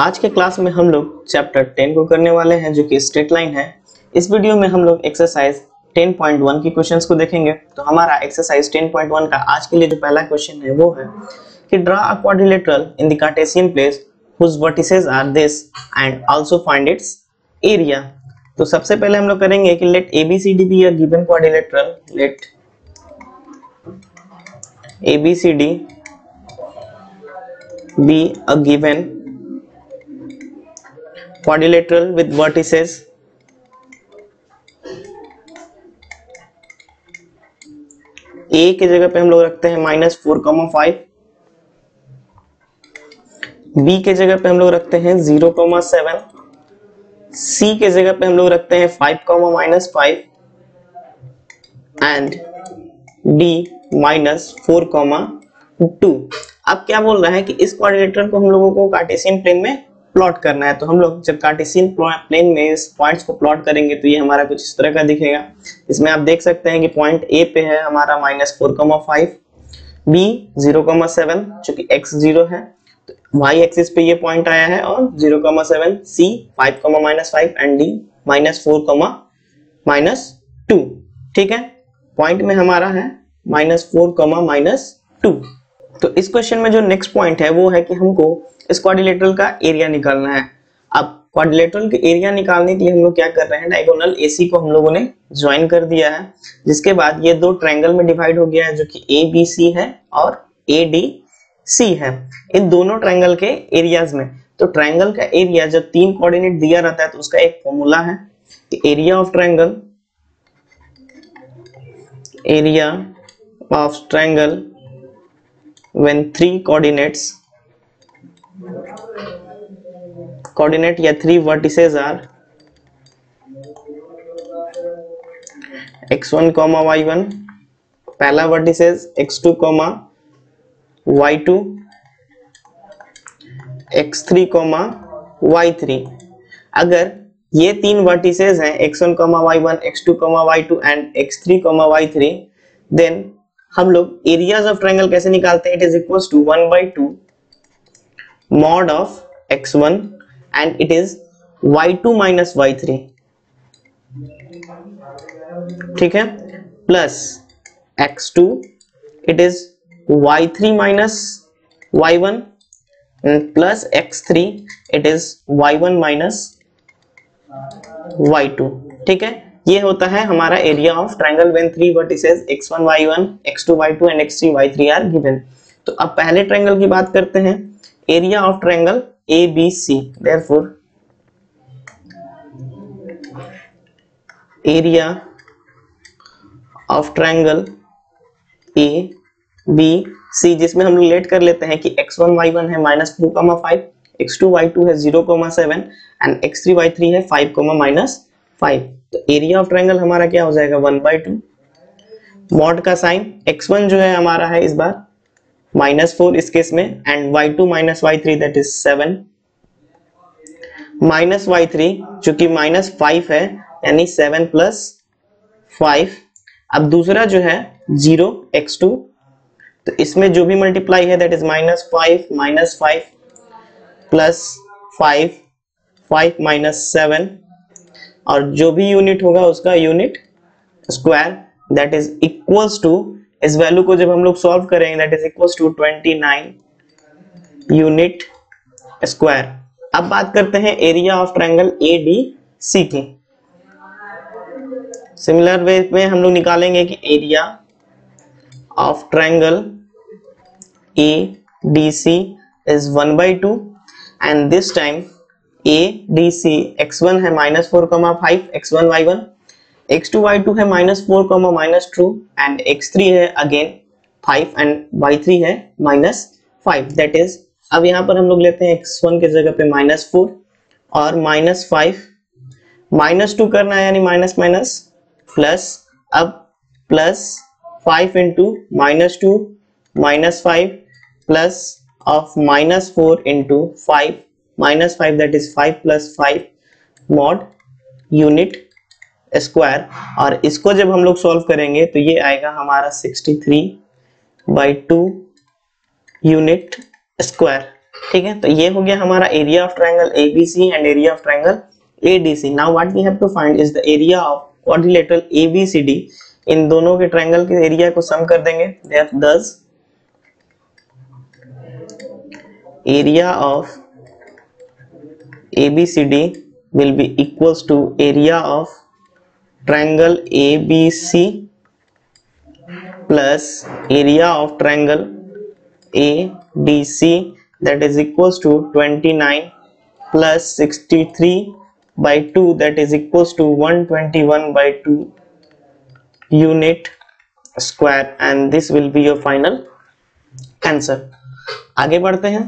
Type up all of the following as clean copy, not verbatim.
आज के क्लास में हम लोग चैप्टर 10 को करने वाले हैं जो कि स्ट्रेट लाइन है। इस वीडियो में हम लोग एक्सरसाइज 10.1 की क्वेश्चंस को देखेंगे। तो हमारा एक्सरसाइज 10.1 का आज के लिए जो पहला क्वेश्चन है वो है कि draw a quadrilateral in the Cartesian place whose vertices are this and also find its area. तो सबसे पहले हम लोग करेंगे कि let ABCD be a given quadrilateral, let ABCD be a given quadrilateral with vertices a के जगह पे हम लोग रखते हैं -4,5, b के जगह पे हम लोग रखते हैं 0,7, c के जगह पे हम लोग रखते हैं 5,-5 एंड d -4,2। अब क्या बोल रहा है कि इस क्वाड्रिलेटरल को हम लोगों को कार्टेशियन प्लेन में प्लॉट करना है। तो हम लोग जब कार्टेशियन प्लेन में इस पॉइंट्स को प्लॉट करेंगे तो ये हमारा कुछ इस तरह का दिखेगा। इसमें आप देख सकते हैं कि पॉइंट ए पे है हमारा -4,5, बी 0,7 चूंकि x 0 है तो y एक्सिस पे ये पॉइंट आया है और 0,7, c 5,-5 एंड d -4,-2। ठीक है, पॉइंट में हमारा है -4,-2। तो इस क्वेश्चन में जो नेक्स्ट पॉइंट है वो है कि हमको इस क्वाड्रिलेटरल का एरिया निकालना है। अब क्वाड्रिलेटरल के एरिया निकालने के लिए हम लोग क्या कर रहे हैं, डायगोनल एसी को हम लोगों ने ज्वाइन कर दिया है, जिसके बाद ये दो ट्रायंगल में डिवाइड हो गया है जो कि एबीसी है और एडीसी है। इन दोनों ट्रायंगल के एरियाज में, तो ट्रायंगल का एरिया जब 3 कोऑर्डिनेट दिया रहता है तो उसका एक फॉर्मूला है कि area of triangle when 3 coordinate या 3 vertices are x1, y1, पहला vertices x2, y2, x3, y3। अगर ये 3 vertices हैं x1, y1, x2, y2 and x3, y3, then हम लोग एरियाज ऑफ ट्रायंगल कैसे निकालते हैं। It is equal to 1/2 mod of x1 and it is y2 - y3, ठीक है, plus x2 it is y3 - y1 and plus x3 it is y1 - y2। ठीक है, ये होता है हमारा area of triangle when 3 vertices x1, y1, x2, y2 and x3, y3 are given. तो अब पहले ट्रायंगल की बात करते हैं, area of triangle ABC। Therefore area of triangle ABC, जिसमें हम लेट कर लेते हैं कि x1, y1 है -2,5, x2, y2 है 0,7 एंड x3, y3 है 5,-5। तो एरिया ऑफ ट्रायंगल हमारा क्या हो जाएगा 1/2 मॉड का साइन, x1 जो है हमारा है इस बार -4 इस केस में and y2 - y3 that is 7 -y3 जो कि -5 है यानी 7 + 5। अब दूसरा जो है 0 x2, तो इसमें जो भी मल्टीप्लाई है दैट इज -5 - 5 + 5 - 7 और जो भी यूनिट होगा उसका unit square that is equals to, इस वैल्यू को जब हम लोग सॉल्व करेंगे that is equals to 29 unit square. अब बात करते हैं एरिया ऑफ ट्रायंगल एडीसी की। सिमिलर वे में हम लोग निकालेंगे कि area of triangle ADC is 1/2 and this time ADC x1 है -4,5, x1, y1, x2, y2 है -4,-2 एंड x3 है अगेन 5 एंड y3 है -5 दैट इज। अब यहाँ पर हम लोग लेते हैं x1 के जगह पे -4 और -5, -2 करना है यानी माइनस प्लस, अब plus 5 × -2 -5 plus of -4 × 5 -5 that is 5 + 5 mod unit square और इसको जब हम लोग सॉल्व करेंगे तो ये आएगा हमारा 63/2 यूनिट स्क्वायर। ठीक है, तो ये हो गया हमारा area of triangle ABC and area of triangle ADC. Now what we have to find is the area of quadrilateral ABCD. इन दोनों के ट्रायंगल के एरिया को सम कर देंगे, दैट दस area of ABCD will be equals to area of triangle ABC plus area of triangle ADC, that is equals to 29 plus 63 by 2, that is equals to 121 by 2 unit square, and this will be your final answer। आगे बढ़ते हैं।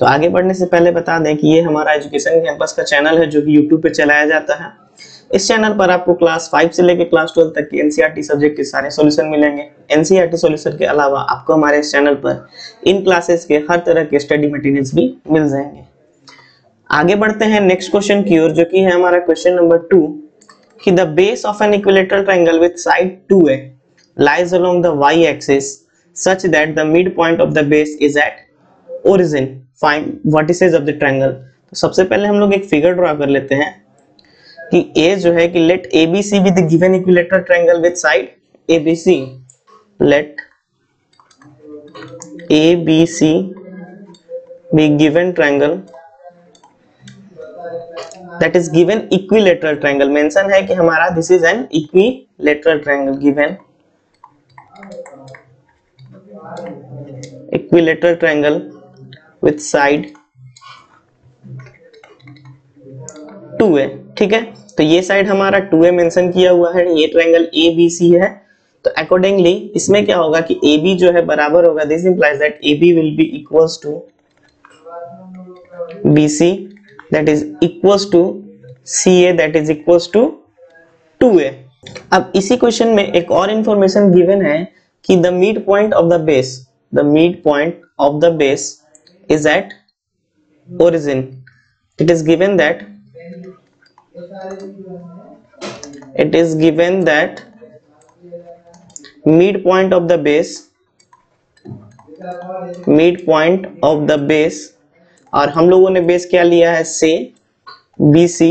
तो आगे बढ़ने से पहले बता दें कि ये हमारा एजुकेशन कैंपस का चैनल है जो कि यूट्यूब पे चलाया जाता है। इस चैनल पर आपको क्लास 5 से लेकर क्लास 12 तक के एनसीईआरटी सब्जेक्ट के सारे सॉल्यूशन मिलेंगे। एनसीईआरटी सॉल्यूशन के अलावा आपको हमारे इस चैनल पर इन क्लासेस के हर तरह के स्टडी मटेरियल्स भी मिल जाएंगे। आगे बढ़ते हैं नेक्स्ट क्वेश्चन की ओर, जो कि है हमारा क्वेश्चन नंबर 2 कि the base of an equilateral triangle with side 2a lies along the y axis such that the mid point of the base is at origin. Find vertices of the triangle। तो सबसे पहले हम लोग एक figure draw कर लेते हैं कि A जो है कि let ABC be the given equilateral triangle with side ABC। Let ABC be given triangle that is given equilateral triangle। Mention है कि हमारा this is an equilateral triangle given equilateral triangle with side 2a। ठीक है, तो ये side हमारा 2a mention किया हुआ है, ये ट्रायंगल ABC है। तो अकॉर्डिंगली इसमें क्या होगा कि AB जो है बराबर होगा, this implies that AB will be equals to BC that is equals to CA that is equals to 2a। अब इसी क्वेश्चन में एक और इंफॉर्मेशन गिवन है कि the mid point of the base, the mid point of the base is at origin। It is given that midpoint of the base, midpoint of the base, और हम लोगों ने base क्या लिया है, say BC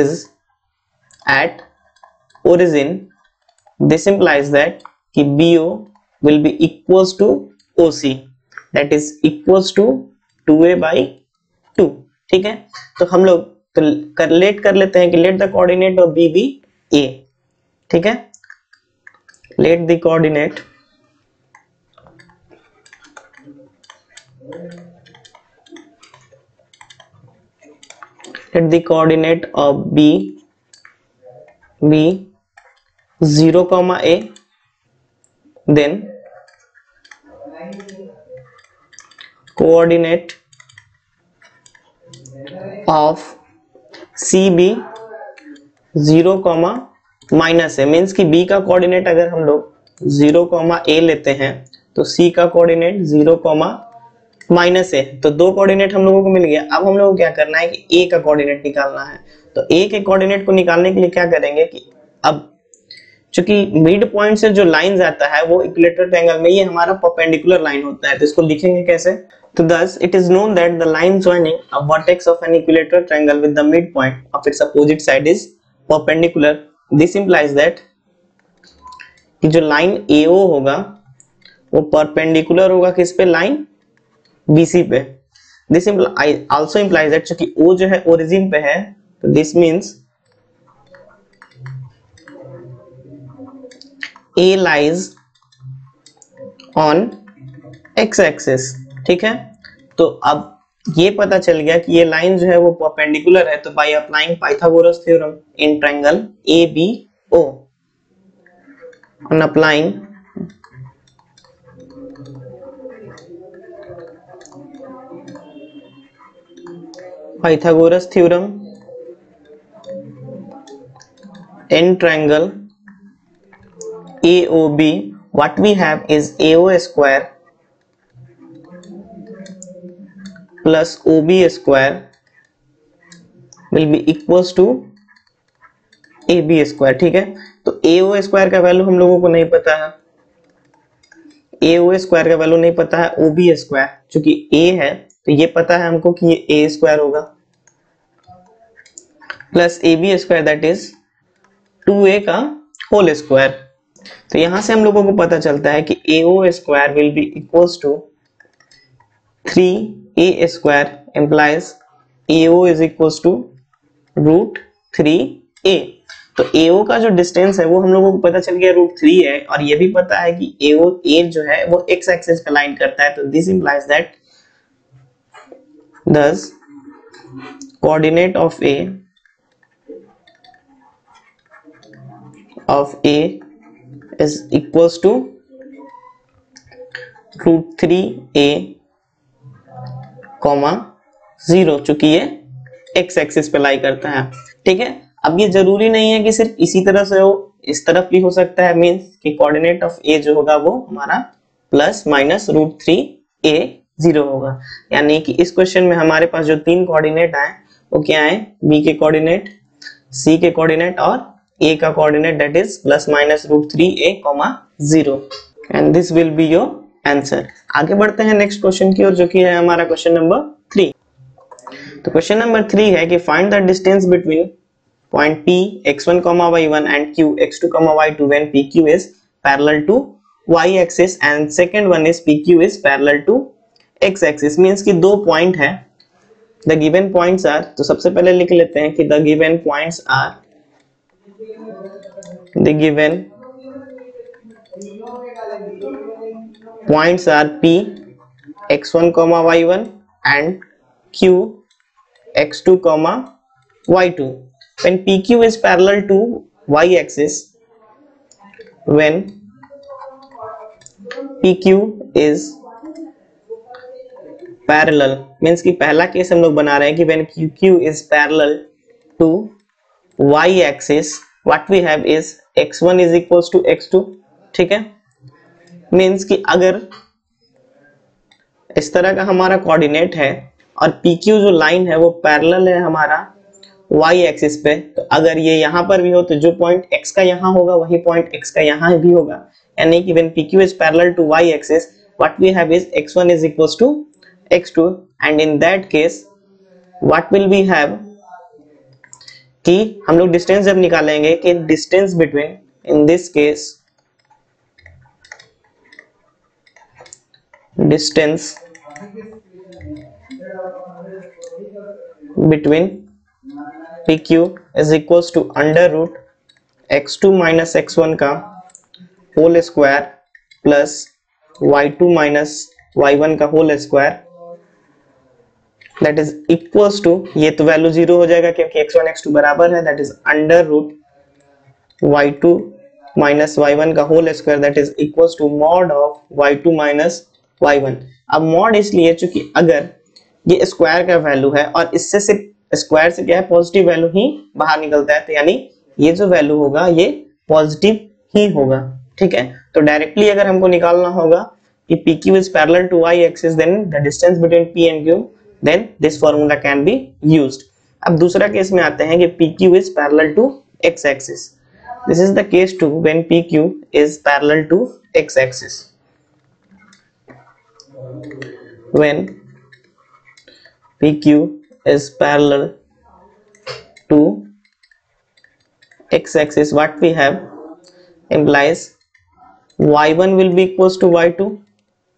is at origin। This implies that कि BO will be equals to OC that is equals to 2a by 2। ठीक है, तो हम लोग तो लेट कर लेते हैं कि let the coordinate of B be A. ठीक है, let the coordinate of B be 0, a then coordinate of CB 0, -a means कि B का कोऑर्डिनेट अगर हम लोग 0, a लेते हैं तो C का कोऑर्डिनेट 0, -a। तो दो कोऑर्डिनेट हम लोगों को मिल गया। अब हम लोगों को क्या करना है कि A का कोऑर्डिनेट निकालना है। तो A के कोऑर्डिनेट को निकालने के लिए क्या करेंगे कि अब चूंकि मिड पॉइंट से जो लाइन आता है वो इक्विलेटरल ट्रायंगल में ये हमारा परपेंडिकुलर लाइन होता है, तो इसको लिखेंगे कैसे, तो thus it is known that the line joining a vertex of an equilateral triangle with the midpoint of its opposite side is perpendicular। This implies that कि जो लाइन AO होगा वो परपेंडिकुलर होगा किस पे, लाइन BC पे। This also implies that चूंकि O जो है ओरिजिन पे है, तो this means A lies on x axis। ठीक है, तो अब ये पता चल गया कि ये लाइन जो है वो परपेंडिकुलर है, तो by applying Pythagoras theorem in triangle ABO, on applying Pythagoras theorem in triangle AOB, what we have is AO square plus OB square will be equals to AB square। ठीक है, तो AO square का value हम लोगों को नहीं पता है, ए ओ स्क्वायर का वैल्यू नहीं पता है, ओ बी स्क्वायर चूंकि ए है तो ये पता है हमको कि ये ए स्क्वायर होगा plus A B square that is 2a का होल स्क्वायर। तो यहां से हम लोगों को पता चलता है कि A O square will be equals to 3a square implies A O is equals to root 3a। तो AO का जो डिस्टेंस है वो हम लोगों को पता चल गया रूट 3 है, और ये भी पता है कि AO जो है वो x एक्सिस पे लाइन करता है। तो दिस इंप्लाइज दैट दस coordinate of A is equals to root 3a comma 0 चूंकि ये x एक्सिस पे लाइन करता है। ठीक है, अब ये जरूरी नहीं है कि सिर्फ इसी तरह से हो, इस तरफ भी हो सकता है। मीन्स कि कोऑर्डिनेट ऑफ ए जो होगा वो हमारा प्लस माइनस रूट 3a 0 होगा। यानी कि इस क्वेश्चन में हमारे पास जो तीन कोऑर्डिनेट आए वो क्या है, बी के कोऑर्डिनेट, सी के कोऑर्डिनेट और ए का coordinate that is plus minus root 3a 0 and this will be your answer. आगे बढ़ते हैं नेक्स्ट क्वेश्चन की ओर जो कि है हमारा क्वेश्चन नंबर 3। तो क्वेश्चन नंबर 3 है कि find the distance between point P x1, y1 and Q x2, y2 when PQ is parallel to y axis and second one is PQ is parallel to x axis। means कि दो point है, the given points are, तो सबसे पहले लिख लेते हैं कि the given points are P x1, y1 and Q x2, y2 when PQ is parallel to y axis, when PQ is parallel means कि पहला केस हम लोग बना रहे हैं कि when QQ is parallel to y axis what we have is x1 is equals to x2। ठीक है, means कि अगर इस तरह का हमारा कोऑर्डिनेट है और PQ जो लाइन है वो पैरेलल है हमारा y एक्सिस पे, तो अगर ये यहाँ पर भी हो तो जो पॉइंट x का यहाँ होगा वही पॉइंट x का यहाँ भी होगा। यानी कि when PQ is parallel to y axis, what we have is x1 is equals to x2 and in that case what will we have कि हम लोग डिस्टेंस जब निकालेंगे कि distance between in this case distance between PQ is equals to under root x2 minus x1 का whole square plus y2 minus y1 का whole square that is equals to, ये तो वैल्यू 0 हो जाएगा क्योंकि x1 x2 बराबर है, that is under root y2 minus y1 का whole square that is equals to mod of y2 minus y1। अब mod इसलिए चूंकि अगर ये स्क्वायर का वैल्यू है और इससे सिर्फ स्क्वायर से क्या है पॉजिटिव वैल्यू ही बाहर निकलता है, तो यानी ये जो वैल्यू होगा ये पॉजिटिव ही होगा। ठीक है, तो डायरेक्टली अगर हमको निकालना होगा कि PQ is parallel to y axis then the distance between P and Q then this formula can be used। अब दूसरा केस में आते हैं कि PQ is parallel to x axis, this is the case too when PQ is parallel to x axis, when PQ is parallel to x axis what we have implies y1 will be equals to y2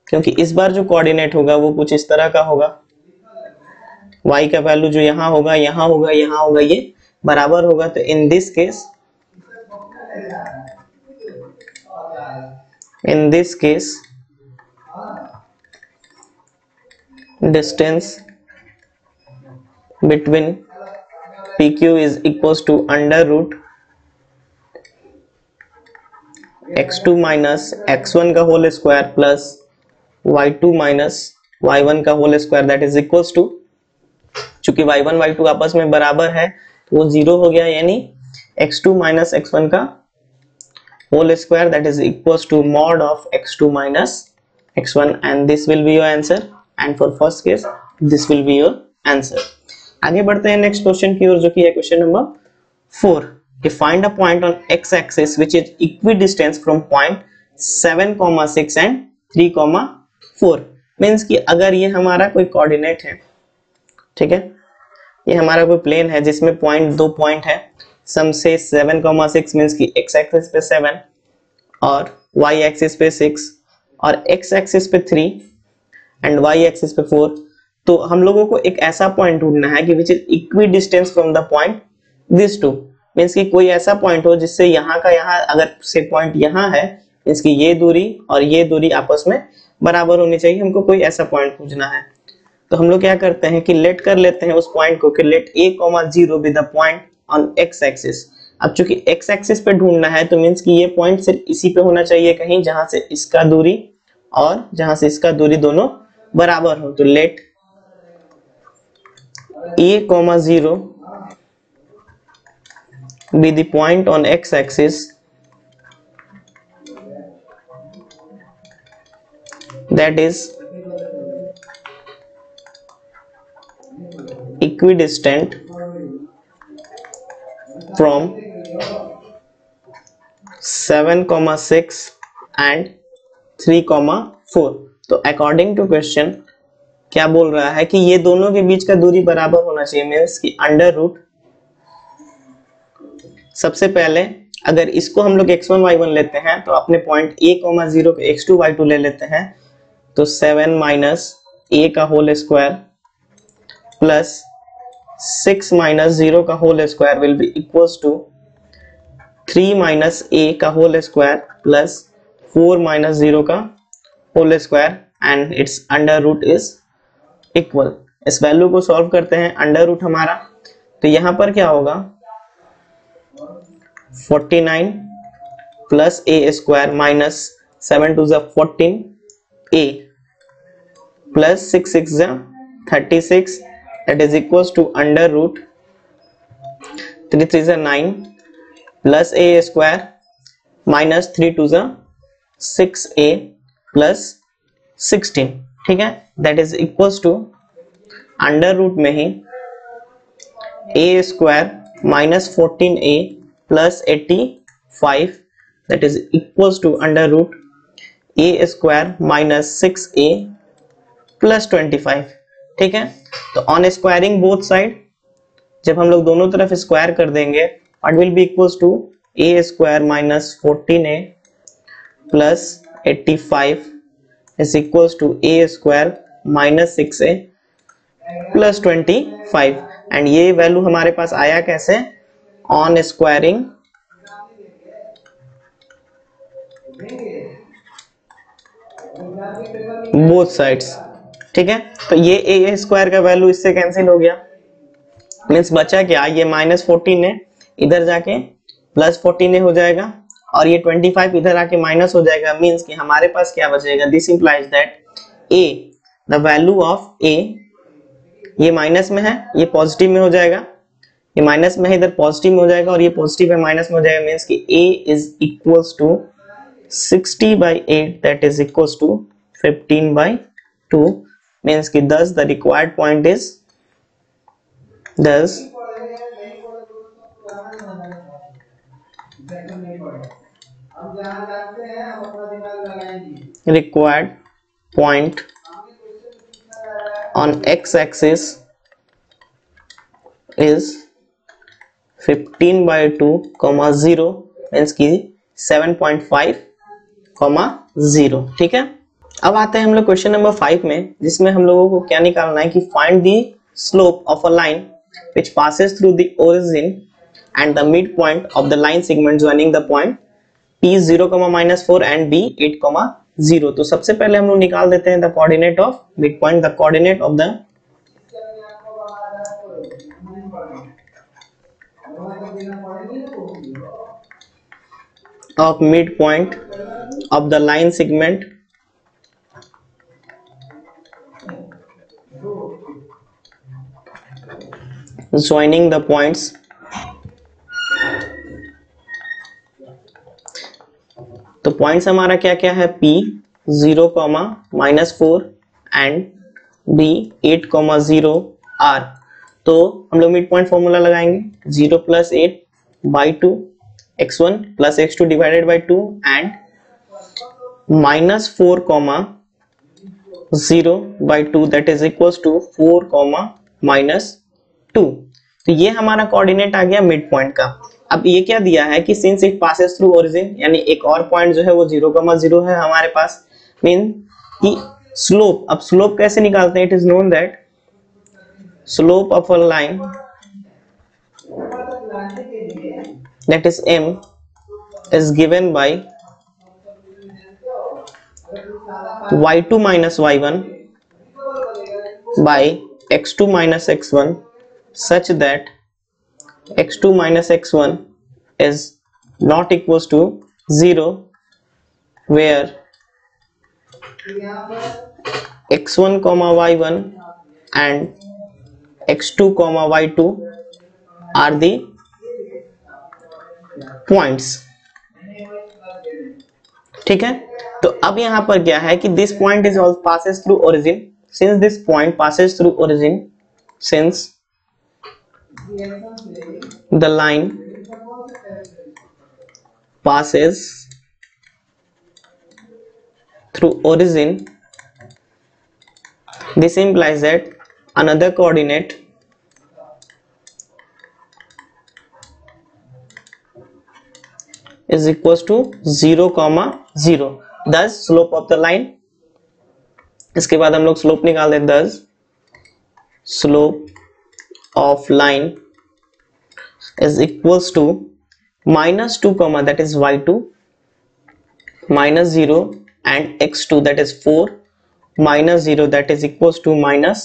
क्योंकि इस बार जो coordinate होगा वो कुछ इस तरह का होगा, y का वैल्यू जो यहाँ होगा यहाँ होगा यहाँ होगा ये बराबर होगा। तो in this case distance between PQ is equals to under root x2 minus x1 का whole square plus y2 minus y1 का whole square that is equals to, चूंकि y1 y2 आपस में बराबर है वो 0 हो गया, यानी x2 minus x1 का whole square that is equals to mod of x2 minus x1 and this will be your answer and for first case this will be your answer। आगे बढ़ते हैं नेक्स्ट क्वेश्चन की ओर जो कि है question number 4 कि find a point on x axis which is equidistant from point 7,6 and 3,4 means कि अगर ये हमारा कोई कोऑर्डिनेट है, ठीक है, ये हमारा कोई प्लेन है जिसमें पॉइंट 2 पॉइंट है, सम से 7,6 मीन्स कि एक्स एक्सिस पे 7 और वाई एक्सिस पे 6 और एक्स एक्सिस पे 3 एंड वाई एक्सिस पे 4। तो हम लोगों को एक ऐसा पॉइंट ढूंढना है कि which is equi distance from the point this two, means कि कोई ऐसा पॉइंट हो जिससे यहाँ का यहाँ अगर से पॉइंट यहाँ है मीन्स कि ये दूरी और ये दूरी आपस में बराबर होनी चाहिए। हमको कोई ऐसा पॉइंट खोजना है, तो हम लोग क्या करते हैं कि लेट कर लेते हैं उस पॉइंट को कि let a, 0 with the point on x axis. अब चूंकि एक्स एक्सिस पे ढूंढना है तो मीन्स कि ये पॉइंट सिर्फ इसी पे होना चाहिए कहीं, जहां से इसका दूरी और जहां से इसका दूरी दोनों बराबर हो। तो let a, 0 be the point on x-axis that is equidistant from 7,6 and 3,4। तो अकॉर्डिंग टू क्वेश्चन क्या बोल रहा है कि ये दोनों के बीच का दूरी बराबर होना चाहिए, मीन्स कि अंडर रूट। सबसे पहले अगर इसको हम लोग x1 y1 लेते हैं तो अपने पॉइंट a, 0 को x2 y2 ले लेते हैं, तो 7 माइनस a का होल स्क्वायर प्लस 6 माइनस 0 का whole square will be equals to 3 minus a का होल स्क्वायर प्लस 4 माइनस 0 का whole square and it's under root is equal. इस वैल्यू को सॉल्व करते हैं, अंडर रूट हमारा, तो यहाँ पर क्या होगा 49 plus A square minus 7 to the 14 ए प्लस 6 to the 36 that is equals to under root 3 to the 9 plus A square minus 3 to the 6 A plus 16, ठीक है, that is equals to under root में ही ए square minus 14a plus 85 that is equals to under root A square minus 6a plus 25, ठीक है। तो on squaring both side जब हम लोग दोनों तरफ स्क्वायर कर देंगे what will be equals to A square minus 14a plus 85 is equals to A square minus 6a plus 25 and ये वैल्यू हमारे पास आया कैसे ऑन स्क्वायरिंग बोथ साइड्स, ठीक है। तो ये ए स्क्वायर का वैल्यू इससे कैंसिल हो गया, मीन्स बचा क्या ये माइनस 14 है, इधर जाके प्लस 14 हो जाएगा और ये 25 इधर आके माइनस हो जाएगा, मीन्स कि हमारे पास क्या बचेगा, this implies that A the value of A, ये माइनस में है ये पॉजिटिव में हो जाएगा, ये माइनस में है इधर पॉजिटिव में हो जाएगा और ये पॉजिटिव है माइनस में हो जाएगा, मींस कि a is equals to 60/8 that is equals to 15/2 means कि 10 the required point is 10 required point on x-axis is 15/2, 0 means कि 7.5, 0, ठीक है। अब आते हैं हम लोग क्वेश्चन नंबर 5 में, जिसमें हम लोगों को क्या निकालना है कि find the slope of a line which passes through the origin and the mid point of the line segment joining the point p(0, -4) and b(8, 0। तो सबसे पहले हम लोग निकाल देते हैं the coordinate of mid point, the coordinate of the mid point of the line segment joining the points तो points हमारा क्या क्या है p(0, -4) एंड b(8, 0) आर। तो हम लोग मिड पॉइंट फॉर्मूला लगाएंगे 0 + 8/2 x1 + x2 / 2 and -4, 0/2 that is equal to 4, -2। तो ये हमारा कोऑर्डिनेट आ गया मिड पॉइंट का। अब ये क्या दिया है कि since it passes through origin, यानी एक और पॉइंट जो है वो 0,0 है हमारे पास, मीन कि स्लोप। अब स्लोप कैसे निकालते हैं? It is known that slope of a line that is m is given by y2 minus y1 by x2 minus x1 such that x2 minus x1 is not equals to 0, where x1 comma y1 and x2 comma y2 are the points। ठीक है, तो अब यहाँ पर क्या है कि this point is all passes through origin. Since this point passes through origin, since the line passes through origin, this implies that another coordinate is equals to 0,0। Thus slope of the line, इसके बाद हम लोग slope निकाल दें। Thus slope of line is equals to -2, that is y2 -0 and x2 that is 4 -0 that is equals to -1/2।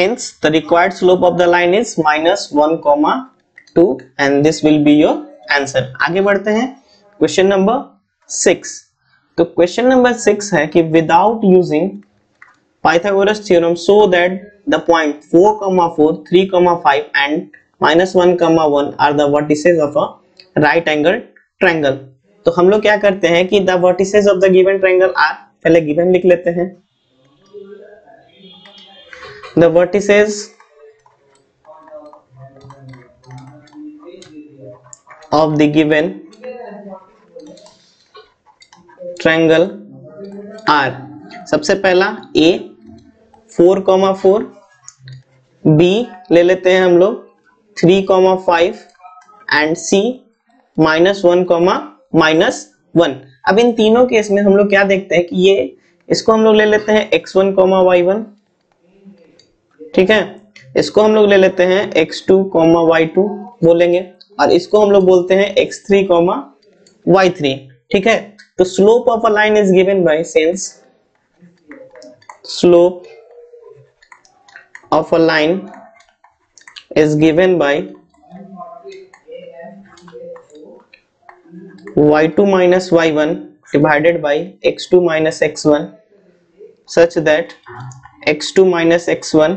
Hence the required slope of the line is -1,2 and this will be your answer। आगे बढ़ते हैं question number 6। तो question number 6 है कि without using Pythagoras theorem so that the point 4,4, 3,5 and -1,1 are the vertices of a right angle triangle. तो हम लोग क्या करते हैं कि the vertices of the given triangle are, पहले गिवन लिख लेते हैं, the vertices of the given triangle are, सबसे पहला A 4,4, B ले लेते हैं हम लोग 3,5 एंड C -1,-1। अब इन तीनों केस में हम लोग क्या देखते हैं कि ये इसको हम लोग ले लेते हैं x1, y1, ठीक है, इसको हम लोग ले लेते हैं x2, y2 बोलेंगे, और इसको हम लोग बोलते हैं x3, y3। ठीक है, तो slope of a line is given by, since slope of a line is given by y2 minus y1 divided by x2 minus x1 such that x2 minus x1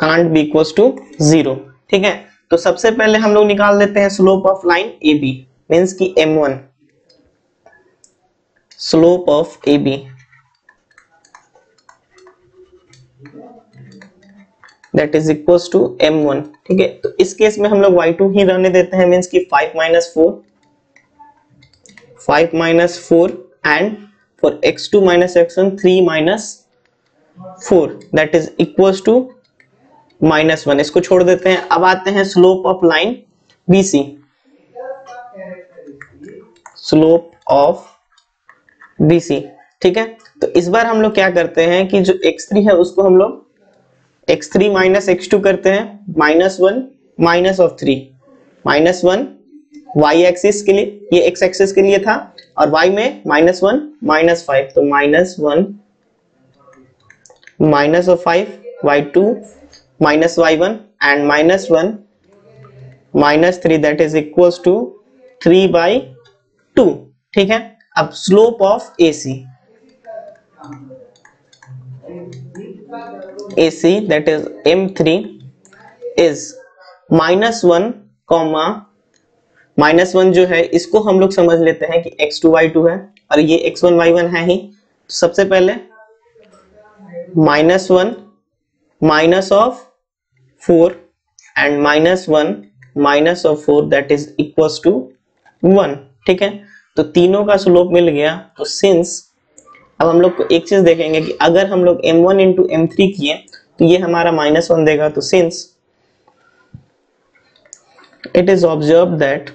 can't be equal to 0। ठीक है, तो सबसे पहले हम लोग निकाल लेते हैं slope of line A B, means की m1, slope of A B that is equal to m1। ठीक है, तो इस केस में हम लोग y2 ही रहने देते हैं, मीन्स की 5 minus 4 and for x2 minus x1 3 minus 4 that is equal to -1। इसको छोड़ देते हैं। अब आते हैं slope of line BC, slope of BC। ठीक है, तो इस बार हम लोग क्या करते हैं कि जो x3 है उसको हम लोग x3 minus x2 करते हैं, -1 - (3), -1 y एक्सिस के लिए, ये x एक्सिस के लिए था, और y में -1 - 5, तो -1 - (5), y2 minus y1 and -1 - 3 that is equals to 3/2। ठीक है, अब slope of AC that is m3 is -1, -1 जो है इसको हम लोग समझ लेते हैं कि x2 y2 है और ये x1 y1 है ही। सबसे पहले -1 - (4) and -1 - (4) that is equals to 1। ठीक है, तो तीनों का स्लोप मिल गया। तो सिंस अब हम लोग एक चीज देखेंगे कि अगर हम लोग m1 इंटू m3 किए तो ये हमारा -1 देगा। तो since it is observe that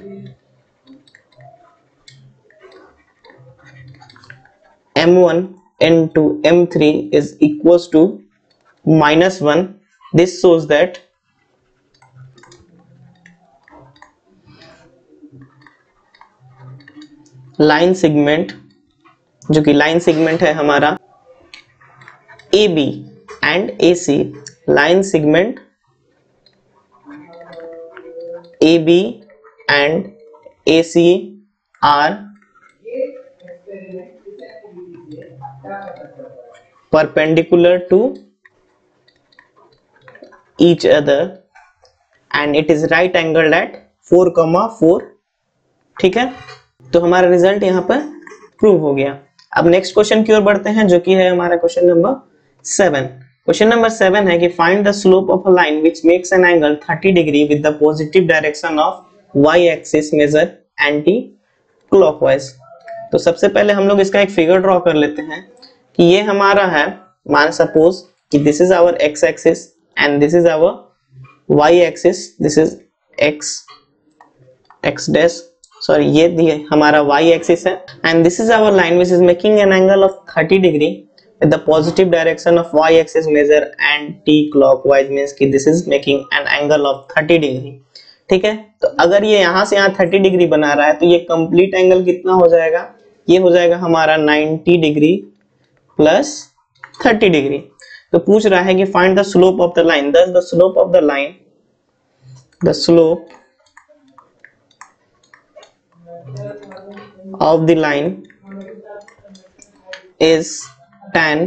m1 into m3 is equals to -1, this shows that line segment जो कि लाइन सेगमेंट है हमारा AB and AC, line segment AB and AC are perpendicular to each other and it is right angled at 4,4। ठीक है, तो हमारा result यहाँ पर प्रूव हो गया। अब नेक्स्ट क्वेश्चन की ओर बढ़ते हैं जो कि है हमारा क्वेश्चन नंबर 7। क्वेश्चन नंबर 7 है कि find the slope of a line which makes an angle 30 degree with the positive direction of Y axis, measure anti clockwise. तो सबसे पहले हम लोग इसका एक फिगर ड्रॉ कर लेते हैं कि ये हमारा है, मान सपोज कि this is our x axis and this is our Y axis, this is X dash, sorry ये हमारा वाई एक्सिस है and this is our line which is making an angle of 30 degree with the positive direction of Y axis, measure anti clockwise, means कि this is making an angle of 30 degree. ठीक है, तो अगर ये यहाँ से यहाँ 30 डिग्री बना रहा है तो ये कंप्लीट एंगल कितना हो जाएगा, ये हो जाएगा हमारा 90 डिग्री प्लस 30 डिग्री। तो पूछ रहा है कि find the slope of the line, thus the slope of the line, the slope of the line is tan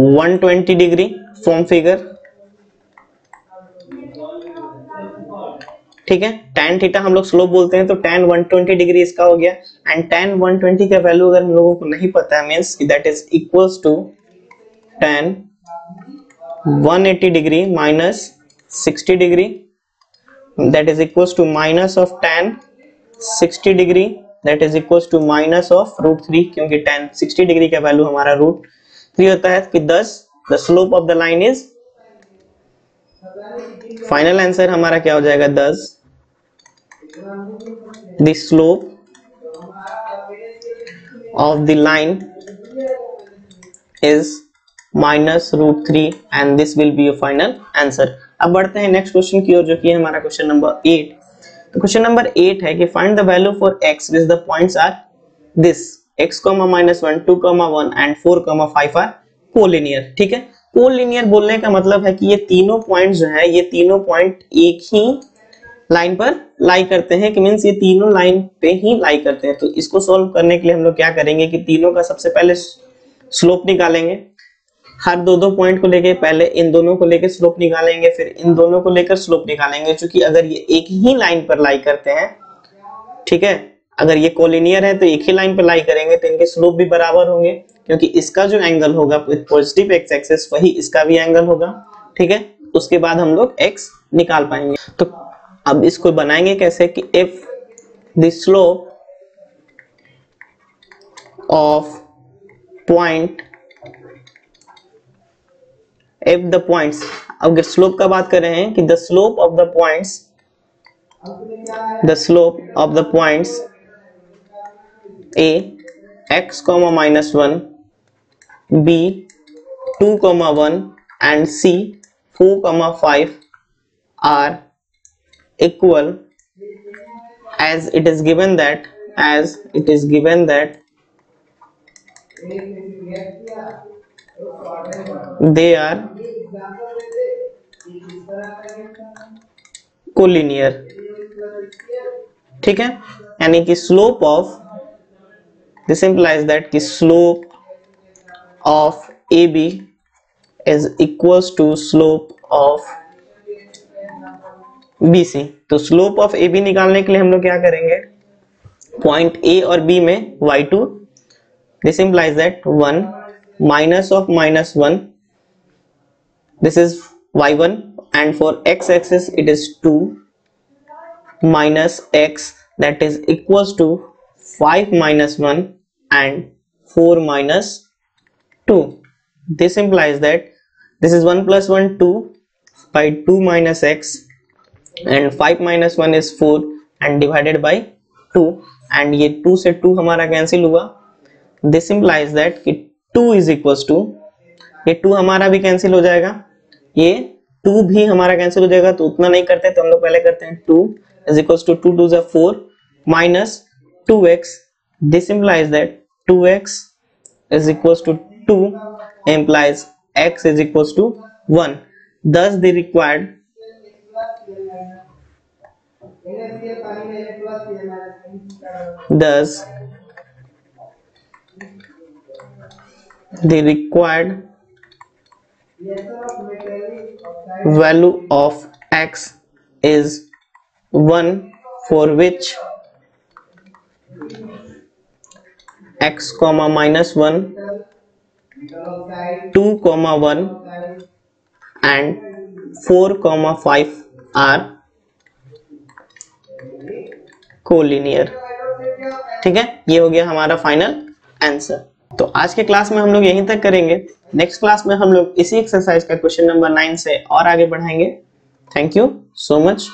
120 degree from figure. ठीक है, tan थीटा हम लोग स्लोप बोलते हैं, तो tan 120 डिग्री इसका हो गया एंड tan 120 का वैल्यू अगर हम लोगों को नहीं पता है means that is equals to tan 180 degree minus 60 degree, that is equals to minus of tan 60 degree, that is equals to minus of √3, क्योंकि tan 60 डिग्री का वैल्यू हमारा √3 होता है। कि thus the slope of the line is, final answer हमारा क्या हो जाएगा, 10 the slope of the line is -√3 and this will be your final answer. अब बढ़ते हैं नेक्स्ट क्वेश्चन की ओर जो कि है हमारा क्वेश्चन नंबर 8। तो क्वेश्चन नंबर 8 है कि find the value for x which the points are this x, -1, 2,1 and 4,5 are collinear. ठीक है, कोलिनियर बोलने का मतलब है कि ये तीनों पॉइंट जो है, ये तीनों पॉइंट एक ही लाइन पर लाई करते हैं, कि मींस ये तीनों लाइन पे ही लाई करते हैं। तो इसको सॉल्व करने के लिए हम लोग क्या करेंगे कि तीनों का सबसे पहले स्लोप निकालेंगे, हर दो पॉइंट को लेके पहले इन दोनों को लेकर स्लोप निकालेंगे, फिर इन दोनों को लेकर स्लोप निकालेंगे, क्योंकि अगर ये एक ही लाइन पर लाई करते हैं, ठीक है, अगर ये कोलिनियर है तो एक ही लाइन पर लाई करेंगे तो इनके स्लोप भी बराबर होंगे, क्योंकि इसका जो एंगल होगा विद पॉजिटिव एक्स एक्सिस वही इसका भी एंगल होगा। ठीक है, उसके बाद हम लोग एक्स निकाल पाएंगे। तो अब इसको बनाएंगे कैसे कि if the slope of point, if the points, अब स्लोप का बात कर रहे हैं कि the slope of the points, the slope of the points A x, -1, b 2,1 and c 4,5 are equal as it is given that, as it is given that they are collinear। ठीक है, यानी कि slope of, this implies that the slope of AB is equals to slope of BC। तो slope of AB निकालने के लिए हम लोग क्या करेंगे, पॉइंट A और B में y2, this implies that 1 minus of -1, this is y1 and for x axis it is 2 minus x, that is equals to 5 minus 1 and 4 minus 2. This implies that this is 1 plus 1, 2 by 2 minus x, and 5 minus 1 is 4 and divided by 2, and ये 2 से 2 हमारा cancel हुआ. This implies that कि 2 is equals to, ये 2 हमारा भी cancel हो जाएगा, ये 2 भी हमारा कैंसिल हो जाएगा. तो उतना नहीं करते, तो हम लोग पहले करते हैं 2 is equals to 2 2 is 4 minus 2x. This implies that 2x is equals to 2 implies x is equals to 1. Thus the required value of x is 1, for which x comma minus 1, 2 comma 1 and 4 comma 5 are collinear. ठीक है, ये हो गया हमारा final answer. तो आज के class में हम लोग यहीं तक करेंगे. नेक्स्ट क्लास में हम लोग इसी एक्सरसाइज का क्वेश्चन नंबर 9 से और आगे बढ़ाएंगे. Thank you so much.